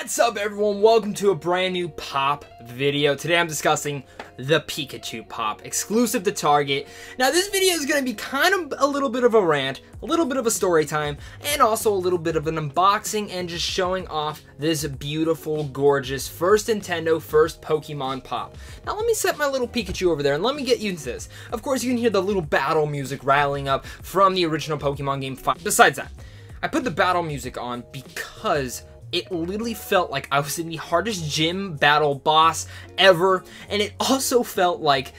What's up, everyone? Welcome to a brand new Pop video. Today I'm discussing the Pikachu Pop, exclusive to Target. Now this video is going to be kind of a little bit of a rant, a little bit of a story time, and also a little bit of an unboxing and just showing off this beautiful, gorgeous first Nintendo, first Pokemon Pop. Now let me set my little Pikachu over there and let me get you into this. Of course you can hear the little battle music rattling up from the original Pokemon game 5. Besides that, I put the battle music on because it literally felt like I was in the hardest gym battle boss ever, and it also felt like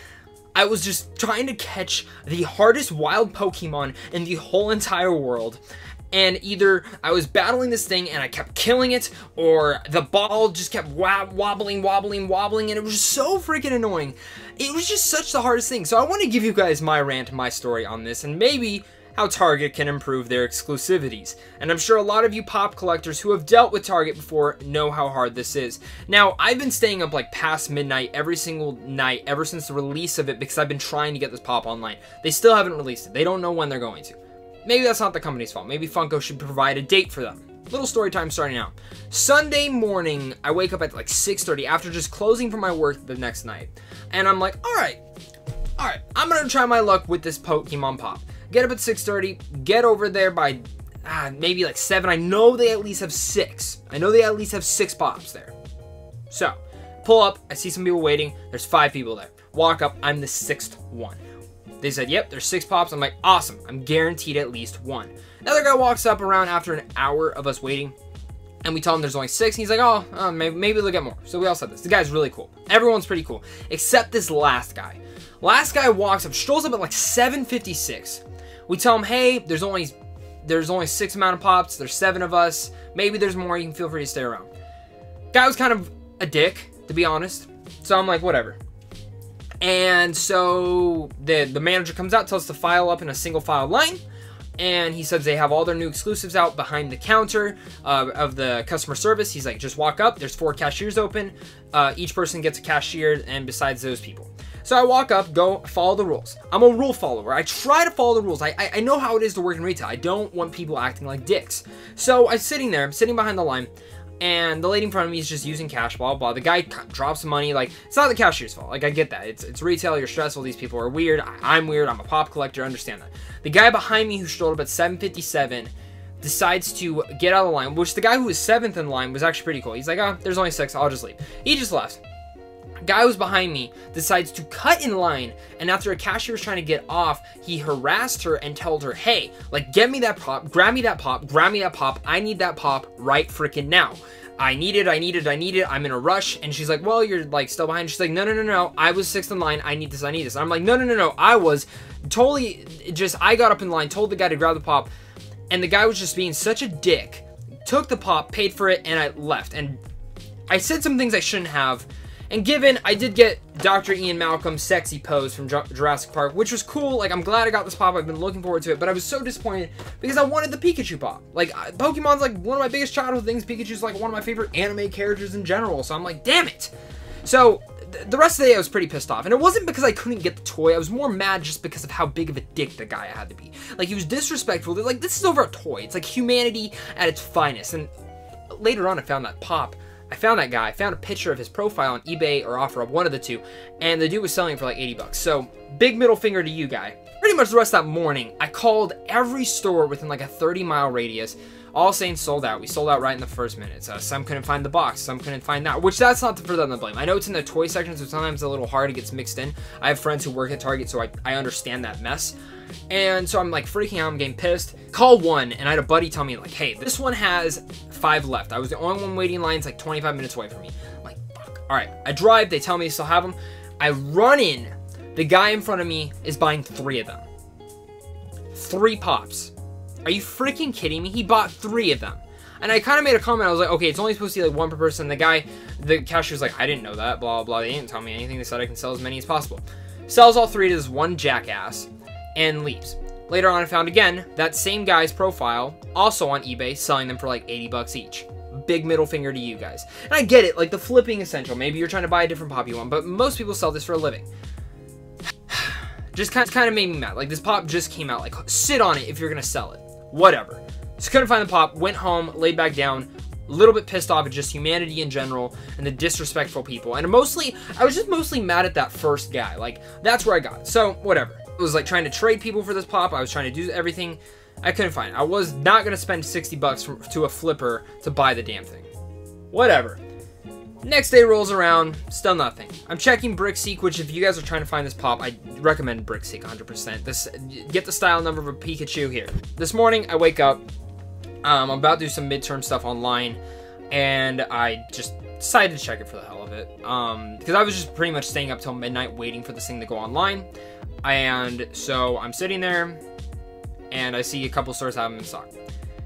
I was just trying to catch the hardest wild Pokemon in the whole entire world. And either I was battling this thing and I kept killing it, or the ball just kept wobbling, and it was just so freaking annoying. It was just such the hardest thing. So I want to give you guys my rant, my story on this, and maybe how Target can improve their exclusivities. And I'm sure a lot of you Pop collectors who have dealt with Target before know how hard this is. Now, I've been staying up like past midnight every single night ever since the release of it because I've been trying to get this Pop online. They still haven't released it. They don't know when they're going to. Maybe that's not the company's fault. Maybe Funko should provide a date for them. Little story time starting out. Sunday morning, I wake up at like 6:30 after just closing for my work the next night. And I'm like, all right, I'm gonna try my luck with this Pokemon Pop. Get up at 6:30, get over there by maybe like 7. I know they at least have 6. I know they at least have 6 Pops there. So, pull up, I see some people waiting. There's 5 people there. Walk up, I'm the 6th one. They said, yep, there's 6 Pops. I'm like, awesome. I'm guaranteed at least one. Another guy walks up around after an hour of us waiting, and we tell him there's only 6, and he's like, oh, maybe they'll get more. So we all said this. The guy's really cool. Everyone's pretty cool, except this last guy. Last guy walks up, strolls up at like 7:56. We tell him, hey, there's only 6 amount of Pops. There's 7 of us. Maybe there's more. You can feel free to stay around. Guy was kind of a dick, to be honest. So I'm like, whatever. And so the manager comes out, tells us to file up in a single file line. And he says they have all their new exclusives out behind the counter of the customer service. He's like, just walk up. There's 4 cashiers open. Each person gets a cashier, and besides those people. So I walk up, go follow the rules. I'm a rule follower. I try to follow the rules. I know how it is to work in retail. I don't want people acting like dicks. So I'm sitting there. I'm sitting behind the line, and the lady in front of me is just using cash, blah, blah. The guy drops money. Like, it's not the cashier's fault. Like, I get that. It's retail. You're stressful. These people are weird. I'm weird. I'm a Pop collector. I understand that. The guy behind me who strolled up at 7:57 decides to get out of the line, which the guy who was 7th in line was actually pretty cool. He's like, oh, there's only 6. I'll just leave. He just left. Guy who's behind me decides to cut in line, and after a cashier was trying to get off, he harassed her and told her, hey, like, get me that Pop, grab me that Pop, grab me that Pop, I need that Pop right freaking now. I need it, I'm in a rush. And she's like, well, you're like still behind. She's like, no, I was 6th in line, I need this. I'm like, no, I was totally just, I got up in line, told the guy to grab the Pop, and the guy was just being such a dick, took the Pop, paid for it, and I left. And I said some things I shouldn't have. And given I did get Dr. Ian Malcolm's sexy pose from Jurassic Park, which was cool. Like, I'm glad I got this Pop. I've been looking forward to it, but I was so disappointed because I wanted the Pikachu Pop. Like, Pokemon's like one of my biggest childhood things. Pikachu's like one of my favorite anime characters in general. So I'm like, damn it. So the rest of the day I was pretty pissed off, and it wasn't because I couldn't get the toy. I was more mad just because of how big of a dick the guy had to be. Like, he was disrespectful. They're like, this is over a toy. It's like humanity at its finest. And later on, I found that Pop. I found that guy. I found a picture of his profile on eBay or OfferUp, one of the two, and the dude was selling it for like 80 bucks. So big middle finger to you, guy. Pretty much the rest of that morning, I called every store within like a 30-mile radius, all saying sold out. We sold out right in the first minutes. Some couldn't find the box, some couldn't find that, which that's not for them to blame. I know it's in the toy section, so sometimes it's a little hard. It gets mixed in. I have friends who work at Target, so I understand that mess. And so I'm like freaking out, I'm getting pissed. Call one, and I had a buddy tell me like, hey, this one has 5 left. I was the only one waiting in line. It's like 25 minutes away from me. I'm like, fuck. All right, I drive, they tell me they still have them. I run in, the guy in front of me is buying 3 of them. 3 Pops. Are you freaking kidding me? He bought 3 of them. And I kind of made a comment. I was like, okay, it's only supposed to be like 1 per person. The guy, the cashier's like, I didn't know that, blah, blah. They didn't tell me anything. They said I can sell as many as possible. Sells all 3 to this one jackass and leaves. Later on, I found again that same guy's profile also on eBay, selling them for like 80 bucks each. Big middle finger to you guys. And I get it, like the flipping essential. Maybe you're trying to buy a different Poppy one, but most people sell this for a living. Just kind of made me mad. Like, this Pop just came out. Like, sit on it if you're gonna sell it. Whatever. So couldn't find the Pop, went home, laid back down, a little bit pissed off at just humanity in general and the disrespectful people. And mostly, I was just mostly mad at that first guy. Like, that's where I got. So, whatever. I was like trying to trade people for this pop. I was trying to do everything. I couldn't find it. I was not going to spend 60 bucks to a flipper to buy the damn thing. Whatever. Next day rolls around, still nothing. I'm checking Brickseek, which if you guys are trying to find this pop, I recommend Brickseek 100%. Get the style number of a Pikachu here. This morning, I wake up. I'm about to do some midterm stuff online, and I just decided to check it for the hell of it. Because I was just pretty much staying up till midnight waiting for this thing to go online. And so I'm sitting there, and I see a couple stores have them in stock.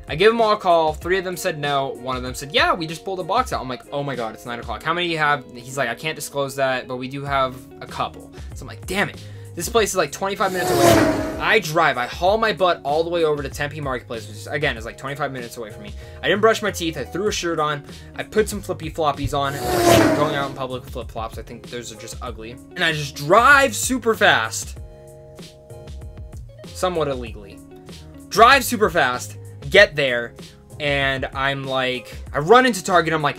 I give them all a call. 3 of them said no. 1 of them said, yeah, we just pulled a box out. I'm like, oh my God, it's 9 o'clock. How many do you have? He's like, I can't disclose that, but we do have a couple. So I'm like, damn it. This place is like 25 minutes away. I drive, I haul my butt all the way over to Tempe Marketplace, which is, again, is like 25 minutes away from me. I didn't brush my teeth. I threw a shirt on. I put some flippy floppies on. Going out in public with flip flops. I think those are just ugly. And I just drive super fast. Somewhat illegally. Drive super fast. Get there, and I'm like, I run into Target. I'm like,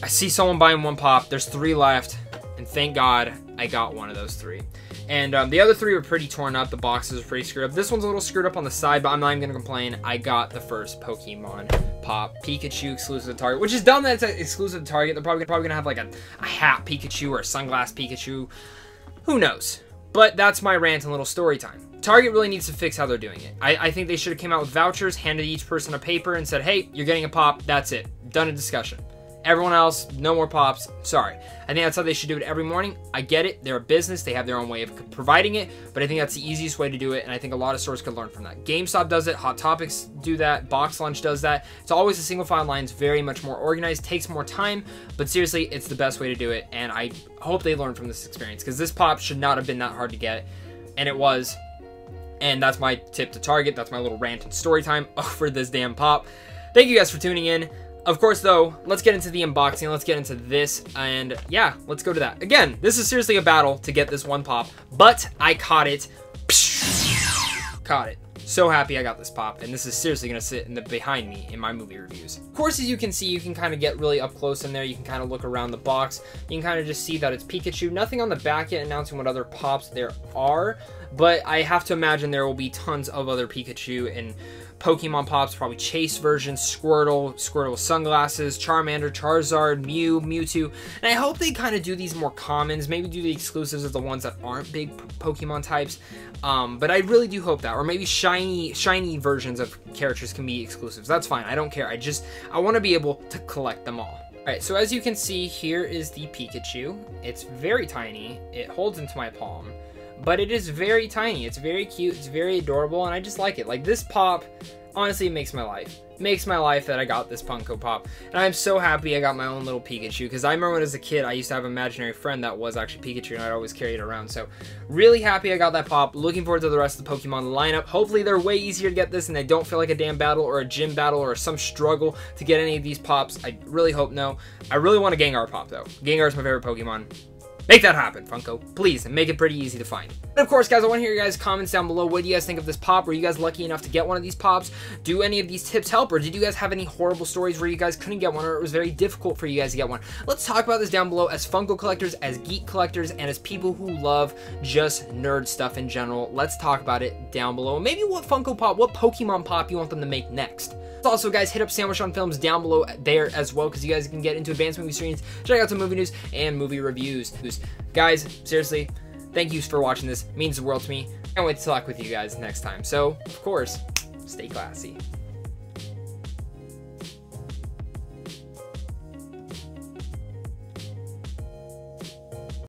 I see someone buying one pop. There's 3 left, and thank God I got one of those 3. And the other 3 were pretty torn up. The boxes were pretty screwed up. This one's a little screwed up on the side, but I'm not even gonna complain. I got the first Pokemon pop, Pikachu exclusive to Target, which is dumb that it's exclusive to Target. They're probably gonna have like a hat Pikachu or a sunglass Pikachu. Who knows? But that's my rant and little story time. Target really needs to fix how they're doing it. I think they should have came out with vouchers, handed each person a paper, and said, hey, you're getting a pop, that's it. Done a discussion. Everyone else, no more pops, sorry. I think that's how they should do it every morning. I get it, they're a business, they have their own way of providing it, but I think that's the easiest way to do it, and I think a lot of stores could learn from that. GameStop does it, Hot Topics do that, Box Lunch does that. It's always a single file line, it's very much more organized, takes more time, but seriously, it's the best way to do it, and I hope they learn from this experience, because this pop should not have been that hard to get, and it was. And that's my tip to Target. That's my little rant and story time for this damn pop. Thank you guys for tuning in. Of course, though, let's get into the unboxing. Let's get into this. And yeah, let's go to that. Again, this is seriously a battle to get this one pop. But I caught it. Caught it. So happy I got this pop, and this is seriously gonna sit in the behind me in my movie reviews. Of course, as you can see, you can kind of get really up close in there. You can kind of look around the box. You can kind of just see that it's Pikachu. Nothing on the back yet announcing what other pops there are, but I have to imagine there will be tons of other Pikachu and Pokemon pops, probably chase versions, Squirtle with sunglasses, Charmander, Charizard, Mew, Mewtwo. And I hope they kind of do these more commons, maybe do the exclusives of the ones that aren't big Pokemon types. But I really do hope that, or maybe shiny versions of characters can be exclusives. That's fine, I don't care. I want to be able to collect them all. All right, so as you can see, here is the Pikachu. It's very tiny. It holds into my palm. But it is very tiny. It's very cute. It's very adorable, and I just like it. Like, this pop, honestly, it makes my life. It makes my life that I got this Funko Pop, and I'm so happy I got my own little Pikachu, because I remember when as a kid, I used to have an imaginary friend that was actually Pikachu, and I'd always carry it around. So, really happy I got that pop. Looking forward to the rest of the Pokemon lineup. Hopefully, they're way easier to get this, and they don't feel like a damn battle or a gym battle or some struggle to get any of these pops. I really hope no. I really want a Gengar pop, though. Gengar's my favorite Pokemon. Make that happen, Funko, please, and make it pretty easy to find. And of course, guys, I want to hear your guys' comments down below. What do you guys think of this pop? Were you guys lucky enough to get one of these pops? Do any of these tips help, or did you guys have any horrible stories where you guys couldn't get one, or it was very difficult for you guys to get one? Let's talk about this down below as Funko collectors, as geek collectors, and as people who love just nerd stuff in general. Let's talk about it down below. Maybe what Funko Pop, what Pokemon pop you want them to make next. Also, guys, hit up Sandwich on Films down below there as well, because you guys can get into advanced movie screens, check out some movie news and movie reviews. Guys, seriously, thank you for watching this. It means the world to me. Can't wait to talk with you guys next time. So, of course, stay classy.